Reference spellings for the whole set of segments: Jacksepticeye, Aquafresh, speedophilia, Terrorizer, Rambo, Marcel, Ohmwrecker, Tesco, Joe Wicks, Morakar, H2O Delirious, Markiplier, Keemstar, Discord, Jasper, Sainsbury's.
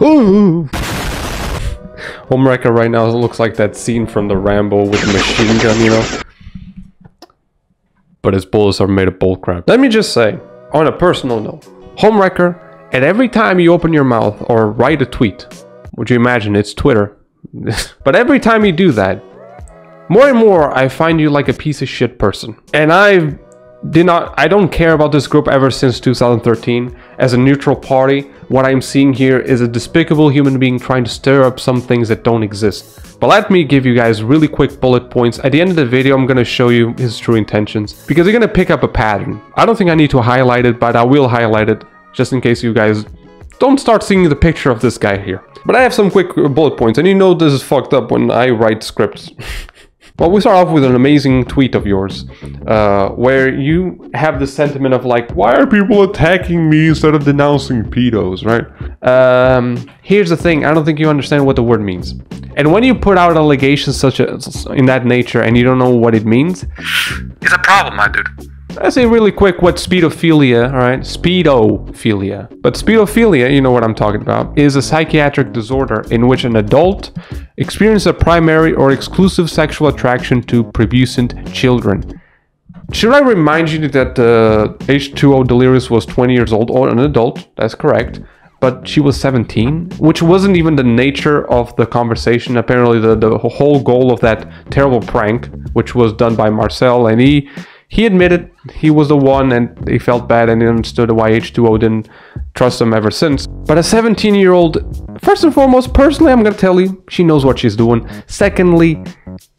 Ooh. Ohmwrecker right now looks like that scene from the Rambo with the machine gun, you know? But his bullets are made of bolt crap. Let me just say, on a personal note, Ohmwrecker, at every time you open your mouth or write a tweet, would you imagine it's Twitter? But every time you do that, more and more I find you like a piece of shit person. And I don't care about this group ever since 2013. As a neutral party, what I'm seeing here is a despicable human being trying to stir up some things that don't exist. But let me give you guys really quick bullet points. At the end of the video, I'm going to show you his true intentions, because you're going to pick up a pattern. I don't think I need to highlight it, but I will highlight it just in case you guys don't start seeing the picture of this guy here. But I have some quick bullet points, and you know this is fucked up when I write scripts. Well, we start off with an amazing tweet of yours, where you have the sentiment of like, why are people attacking me instead of denouncing pedos, right? Here's the thing, I don't think you understand what the word means. And when you put out allegations such as in that nature and you don't know what it means, it's a problem, my dude. I say really quick what speedophilia, alright? Speedophilia. But speedophilia, you know what I'm talking about, is a psychiatric disorder in which an adult experiences a primary or exclusive sexual attraction to pubescent children. Should I remind you that H2O Delirious was 20 years old, or an adult, that's correct, but she was 17, which wasn't even the nature of the conversation. Apparently the whole goal of that terrible prank, which was done by Marcel, and he admitted he was the one, and he felt bad and he understood why H2O didn't trust him ever since. But a 17-year-old, first and foremost, personally, I'm gonna tell you, she knows what she's doing. Secondly,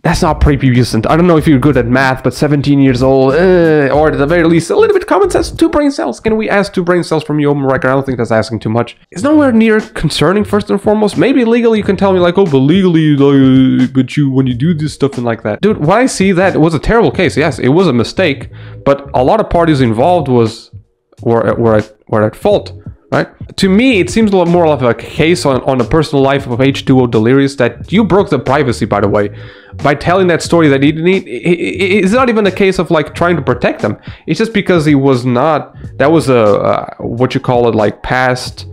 that's not prepubescent. I don't know if you're good at math, but 17 years old, or at the very least, a little bit common sense, 2 brain cells. Can we ask 2 brain cells from you, Morakar? I don't think that's asking too much. It's nowhere near concerning, first and foremost. Maybe legally you can tell me like, oh, but legally, but you, when you do this stuff and like that. Dude, what I see that, it was a terrible case. Yes, it was a mistake, but a lot of parties involved were at fault. Right? To me, it seems a lot more of a case on the personal life of H2O Delirious, that you broke the privacy, by the way, by telling that story that he didn't need. It's not even a case of like trying to protect them. It's just because he was not, that was a, what you call it, like past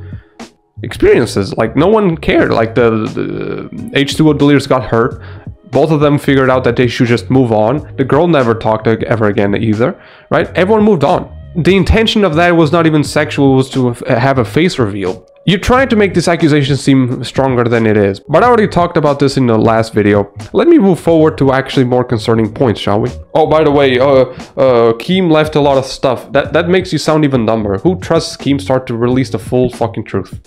experiences. Like no one cared, like the H2O Delirious got hurt. Both of them figured out that they should just move on. The girl never talked to ever again either, right? Everyone moved on. The intention of that was not even sexual, it was to have a face reveal. You're trying to make this accusation seem stronger than it is, but I already talked about this in the last video. Let me move forward to actually more concerning points, shall we? Oh, by the way, Keem left a lot of stuff. That makes you sound even dumber. Who trusts Keemstar to release the full fucking truth?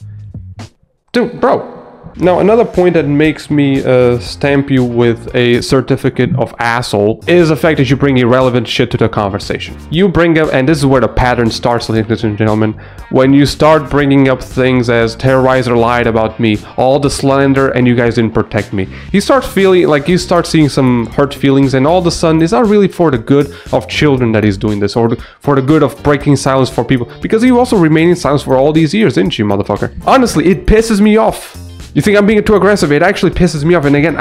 Dude, bro. Now, another point that makes me stamp you with a certificate of asshole is the fact that you bring irrelevant shit to the conversation. You bring up, and this is where the pattern starts, ladies and gentlemen, when you start bringing up things as Terrorizer lied about me, all the slander, and you guys didn't protect me. You start feeling, like you start seeing some hurt feelings, and all of a sudden, it's not really for the good of children that he's doing this, or for the good of breaking silence for people, because you also remained in silence for all these years, didn't you, motherfucker? Honestly, it pisses me off. You think I'm being too aggressive? It actually pisses me off. And again,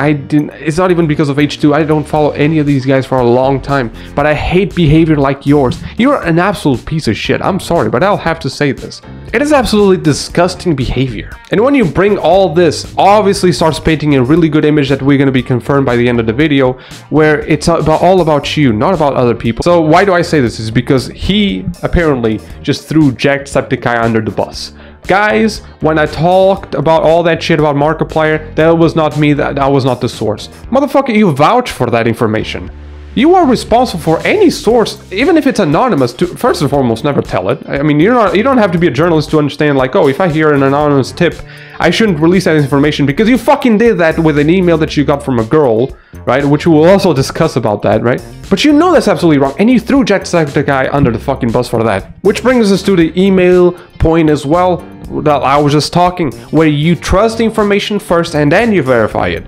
it's not even because of H2. I don't follow any of these guys for a long time, but I hate behavior like yours. You're an absolute piece of shit. I'm sorry, but I'll have to say this. It is absolutely disgusting behavior. And when you bring all this, obviously starts painting a really good image that we're going to be confirmed by the end of the video, where it's all about you, not about other people. So why do I say this? It's because he apparently just threw Jacksepticeye under the bus. Guys, when I talked about all that shit about Markiplier, that was not me, that was not the source. Motherfucker, you vouch for that information. You are responsible for any source, even if it's anonymous, to first and foremost, never tell it. I mean, you don't have to be a journalist to understand like, oh, if I hear an anonymous tip, I shouldn't release that information, because you fucking did that with an email that you got from a girl, right? Which we will also discuss about that, right? But you know that's absolutely wrong, and you threw Jacksepticeye under the fucking bus for that. Which brings us to the email point as well, that I was just talking, where you trust the information first and then you verify it.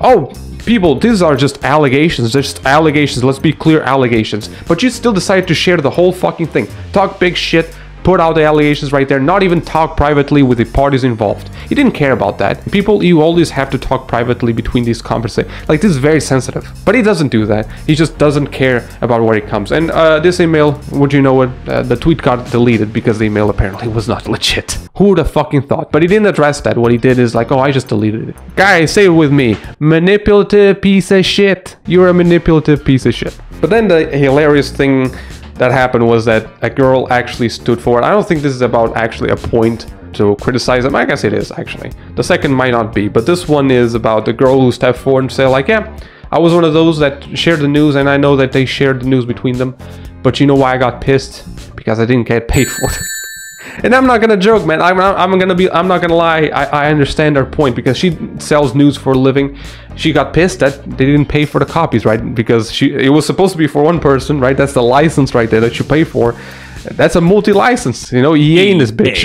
Oh, people, these are just allegations. They're just allegations. Let's be clear, allegations. But you still decided to share the whole fucking thing. Talk big shit, put out the allegations right there, not even talk privately with the parties involved. He didn't care about that. People, you always have to talk privately between these conversations. Like, this is very sensitive. But he doesn't do that. He just doesn't care about where it comes. And this email, would you know it, the tweet got deleted because the email apparently was not legit. Who would have fucking thought? But he didn't address that. What he did is like, oh, I just deleted it. Guys, say it with me. Manipulative piece of shit. You're a manipulative piece of shit. But then the hilarious thing that happened was that a girl actually stood forward. I don't think this is about actually a point to criticize them. I guess it is, actually. The second might not be, but this one is about the girl who stepped forward and said, like, yeah, I was one of those that shared the news, and I know that they shared the news between them, but you know why I got pissed? Because I didn't get paid for it. And I'm not gonna joke, man. I'm not gonna lie. I understand her point, because she sells news for a living. She got pissed that they didn't pay for the copies, right? Because it was supposed to be for one person, right? That's the license right there that you pay for. That's a multi-license, you know. EA in this bitch.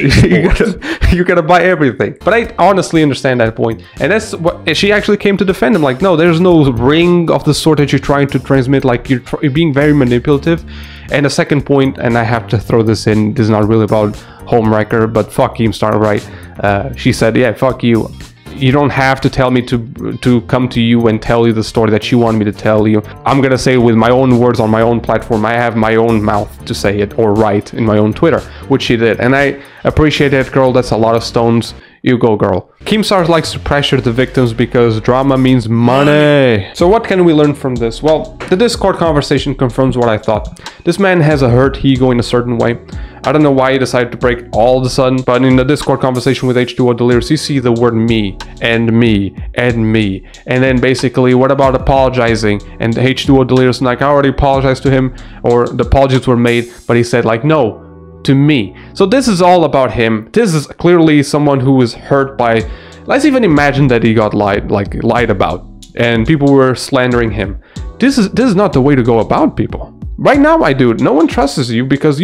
you gotta buy everything. But I honestly understand that point. And that's what she actually came to defend him. Like, no, there's no ring of the sort that you're trying to transmit. Like, you're being very manipulative. And the second point, and I have to throw this in, this is not really about Ohmwrecker, but fuck Keemstar, right? She said, yeah, fuck you. You don't have to tell me to come to you and tell you the story that you want me to tell you. I'm gonna say it with my own words on my own platform. I have my own mouth to say it or write in my own Twitter, which she did. And I appreciate that, girl. That's a lot of stones. You go, girl. Keemstar likes to pressure the victims because drama means money. So what can we learn from this? Well, the Discord conversation confirms what I thought. This man has a hurt ego in a certain way. I don't know why he decided to break all of a sudden, but in the Discord conversation with H2O Delirious, you see the word me, and me, and me. And then basically, what about apologizing? And H2O Delirious, like, I already apologized to him, or the apologies were made, but he said, like, no, to me. So this is all about him. This is clearly someone who is hurt by, let's even imagine that he got lied about and people were slandering him. This is not the way to go about people. Right now, I do. No one trusts you because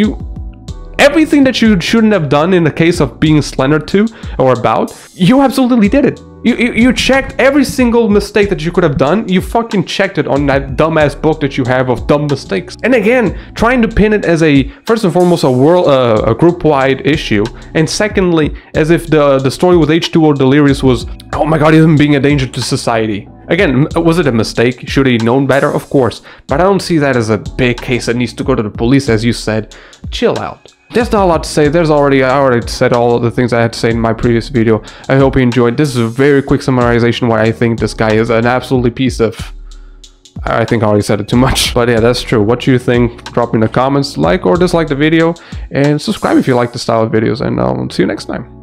everything that you shouldn't have done in the case of being slandered to or about, you absolutely did it. You checked every single mistake that you could have done. You fucking checked it on that dumbass book that you have of dumb mistakes. And again, trying to pin it as a, first and foremost, a group-wide issue. And secondly, as if the story with H2O Delirious was, oh my god, him being a danger to society. Again, was it a mistake? Should he known better? Of course. But I don't see that as a big case that needs to go to the police, as you said. Chill out. There's not a lot to say. I already said all of the things I had to say in my previous video. I hope you enjoyed. This is a very quick summarization why I think this guy is an absolutely piece of... I think I already said it too much. But yeah, that's true. What do you think? Drop me in the comments. Like or dislike the video. And subscribe if you like this style of videos. And I'll see you next time.